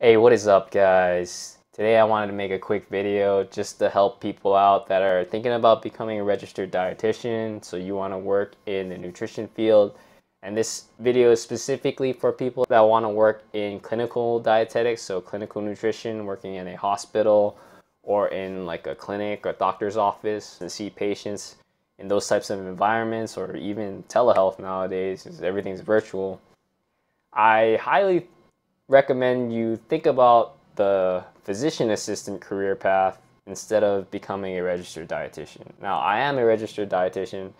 Hey, what is up, guys? Today I wanted to make a quick video just to help people out that are thinking about becoming a registered dietitian. So you want to work in the nutrition field, and this video is specifically for people that want to work in clinical dietetics, so clinical nutrition, working in a hospital or in like a clinic or doctor's office and see patients in those types of environments, or even telehealth nowadays since everything's virtual. I highly recommend you think about the physician assistant career path instead of becoming a registered dietitian. Now, I am a registered dietitian,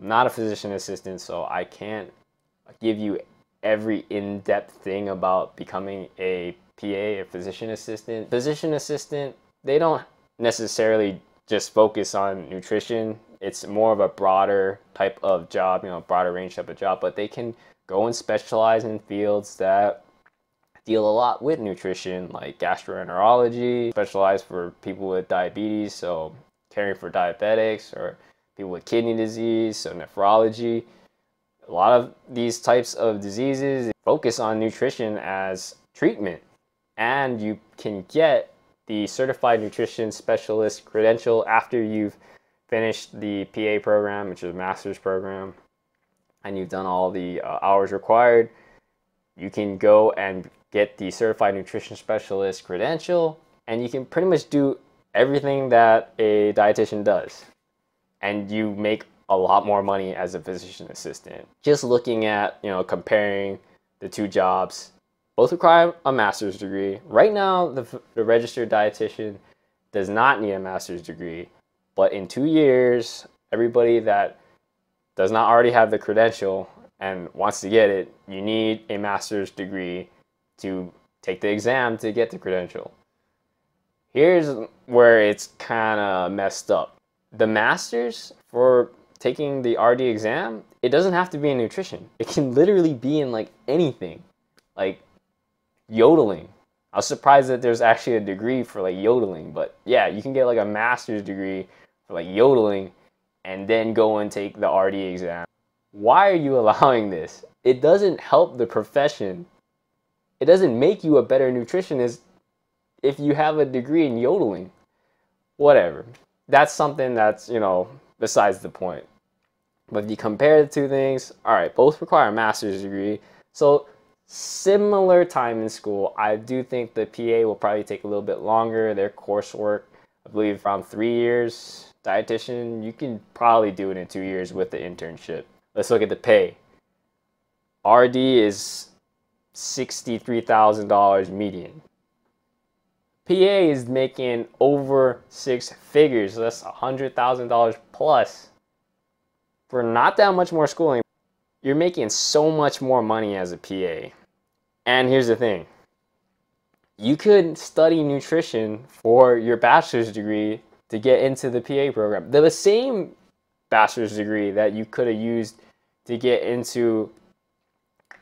I'm not a physician assistant, so I can't give you every in-depth thing about becoming a PA, a physician assistant. Physician assistant, they don't necessarily just focus on nutrition. It's more of a broader type of job, broader range type of job, but they can go and specialize in fields that deal a lot with nutrition, like gastroenterology, specialized for people with diabetes, so caring for diabetics, or people with kidney disease, so nephrology. A lot of these types of diseases focus on nutrition as treatment, and you can get the certified nutrition specialist credential after you've finished the PA program, which is a master's program, and you've done all the hours required. You can go and get the certified nutrition specialist credential, and you can pretty much do everything that a dietitian does, and you make a lot more money as a physician assistant. Just looking at, comparing the two jobs, both require a master's degree. Right now, the registered dietitian does not need a master's degree, but in 2 years, everybody that does not already have the credential and wants to get it, you need a master's degree to take the exam to get the credential. Here's where it's kind of messed up. The master's for taking the RD exam, it doesn't have to be in nutrition. It can literally be in like anything, like yodeling. I was surprised that there's actually a degree for like yodeling, but yeah, you can get like a master's degree for like yodeling and then go and take the RD exam. Why are you allowing this? It doesn't help the profession. It doesn't make you a better nutritionist if you have a degree in yodeling. Whatever. That's something that's, besides the point. But if you compare the two things, all right, both require a master's degree. So similar time in school, I do think the PA will probably take a little bit longer. Their coursework, I believe, around 3 years. Dietitian, you can probably do it in 2 years with the internship. Let's look at the pay. RD is $63,000 median. PA is making over six figures. So that's $100,000 plus for not that much more schooling. You're making so much more money as a PA. And here's the thing. You could study nutrition for your bachelor's degree to get into the PA program. They're the same bachelor's degree that you could have used to get into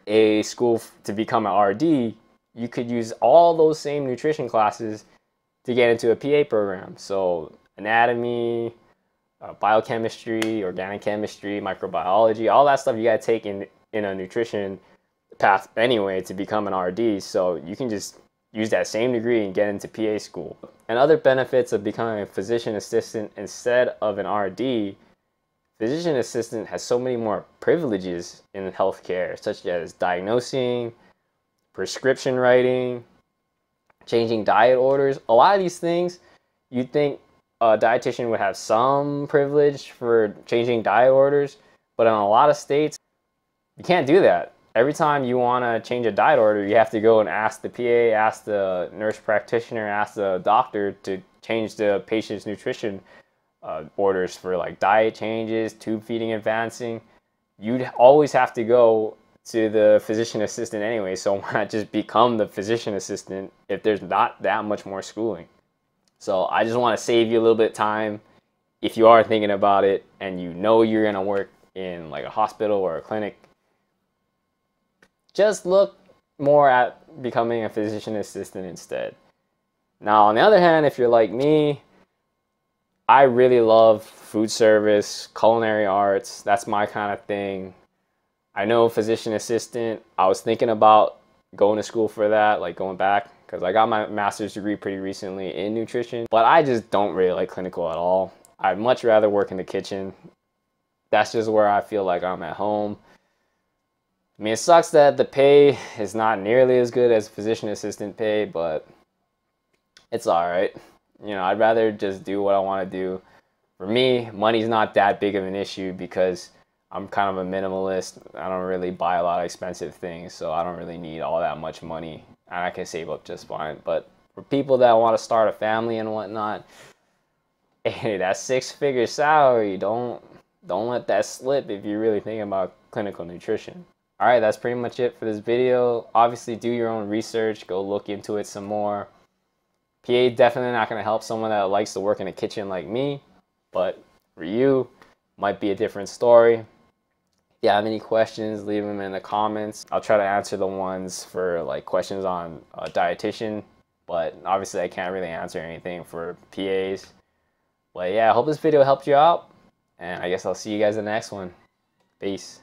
a school to become an RD. You could use all those same nutrition classes to get into a PA program. So anatomy, biochemistry, organic chemistry, microbiology, all that stuff you got to take in a nutrition path anyway to become an RD. So you can just use that same degree and get into PA school. And other benefits of becoming a physician assistant instead of an RD: physician assistant has so many more privileges in healthcare, such as diagnosing, prescription writing, changing diet orders. A lot of these things, you'd think a dietitian would have some privilege for changing diet orders, but in a lot of states, you can't do that. Every time you want to change a diet order, you have to go and ask the PA, ask the nurse practitioner, ask the doctor to change the patient's nutrition orders for like diet changes, tube feeding, advancing. You'd always have to go to the physician assistant anyway, so why not just become the physician assistant if there's not that much more schooling? So I just want to save you a little bit of time if you are thinking about it and you know you're going to work in like a hospital or a clinic. Just look more at becoming a physician assistant instead. Now, on the other hand, if you're like me, I really love food service, culinary arts. That's my kind of thing. I know physician assistant, I was thinking about going to school for that, like going back, because I got my master's degree pretty recently in nutrition, but I just don't really like clinical at all. I'd much rather work in the kitchen. That's just where I feel like I'm at home. I mean, it sucks that the pay is not nearly as good as physician assistant pay, but it's all right. You know, I'd rather just do what I want to do. For me, money's not that big of an issue because I'm kind of a minimalist. I don't really buy a lot of expensive things, so I don't really need all that much money, and I can save up just fine. But for people that want to start a family and whatnot, hey, that six-figure salary, don't let that slip if you're really thinking about clinical nutrition. All right, that's pretty much it for this video. Obviously, do your own research. Go look into it some more. PA definitely not going to help someone that likes to work in a kitchen like me, but for you, might be a different story. If you have any questions, leave them in the comments. I'll try to answer the ones for like questions on dietitian, but obviously I can't really answer anything for PAs. But yeah, I hope this video helped you out, and I guess I'll see you guys in the next one. Peace.